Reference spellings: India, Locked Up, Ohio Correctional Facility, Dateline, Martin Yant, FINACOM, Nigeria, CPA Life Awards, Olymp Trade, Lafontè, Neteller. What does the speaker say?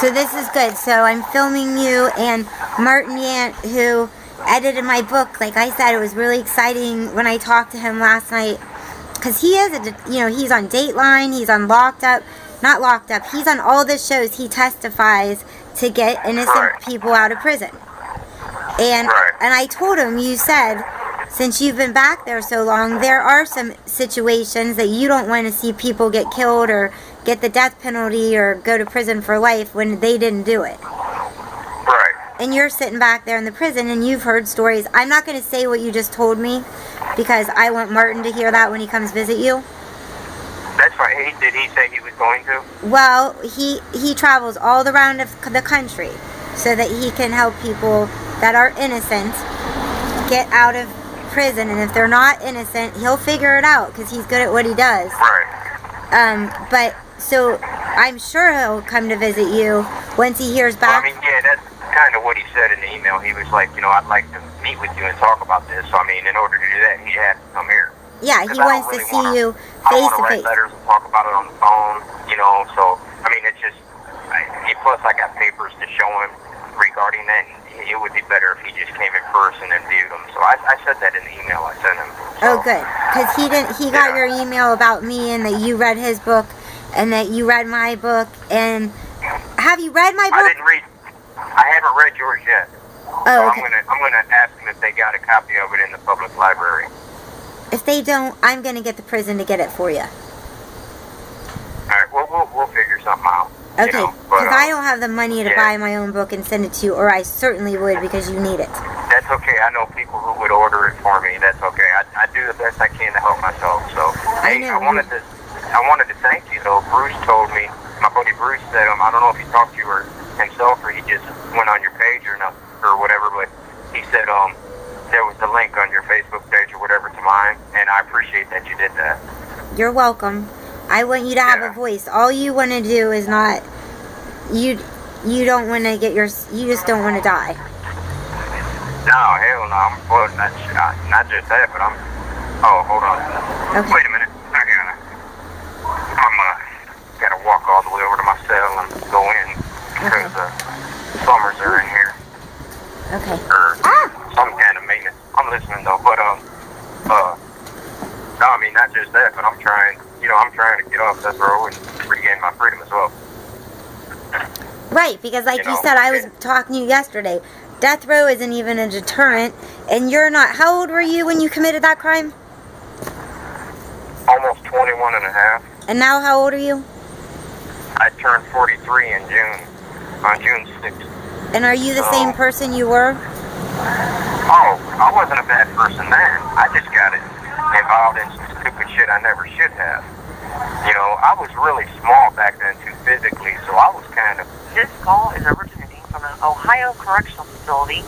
So this is good. So I'm filming you and Martin Yant, who edited my book. Like I said, it was really exciting when I talked to him last night, because he is, he's on Dateline, he's on Locked Up, not Locked Up, he's on all the shows. He testifies to get innocent people out of prison. And I told him, you said, since you've been back there so long, there are some situations that you don't want to see people get killed or get the death penalty or go to prison for life when they didn't do it. And you're sitting back there in the prison and you've heard stories. I'm not going to say what you just told me because I want Martin to hear that when he comes visit you. That's right. Did he say he was going to? Well, he travels all around the country so that he can help people that are innocent get out of prison. And if they're not innocent, he'll figure it out because he's good at what he does. But so I'm sure he'll come to visit you once he hears back. Well, I mean, yeah, that's kind of what he said in the email. He was like, you know, I'd like to meet with you and talk about this. So, I mean, in order to do that, he'd have to come here. Yeah, he wants really to see you face to face. I want to write letters and talk about it on the phone, you know. So, I mean, it's just, plus I got papers to show him regarding that. And it would be better if he just came in person and viewed them. So I said that in the email I sent him. So. Oh, good. Because he didn't, he got your email about me and that you read his book and that you read my book. And have you read my book? I didn't read. I haven't read yours yet. Oh, so okay. I'm gonna ask them if they got a copy of it in the public library. If they don't, I'm gonna get the prison to get it for you. All right, well, we'll figure something out. Okay, because I don't have the money to buy my own book and send it to you, or I certainly would because you need it. That's okay. I know people who would order it for me. That's okay. I do the best I can to help myself. So hey, I wanted to thank you though. Bruce told me, my buddy Bruce said, I don't know if he talked to you or himself, or he just went on your page or not, or whatever, but he said there was a link on your Facebook page or whatever to mine, and I appreciate that you did that. You're welcome. I want you to have a voice. All you want to do is not, you don't want to get your, you just don't want to die. No, hell no. I'm, well, not just that, but I'm, oh, hold on. Okay. Wait a minute. I gotta walk all the way over to my cell and go in. Because the plumbers are in here. Okay. Or some kind of maintenance. I'm listening though, but no, I mean not just that, but I'm trying. You know, I'm trying to get off that road and regain my freedom as well. Right, because like you said, I was talking to you yesterday. Death row isn't even a deterrent, and you're not. How old were you when you committed that crime? Almost 21 and a half. And now, how old are you? I turned 43 in June. On June 6th. And are you the same person you were? Oh, I wasn't a bad person then. I just got involved in stupid shit I never should have. You know, I was really small back then too physically, so I was kind of... This call is originating from an Ohio Correctional Facility.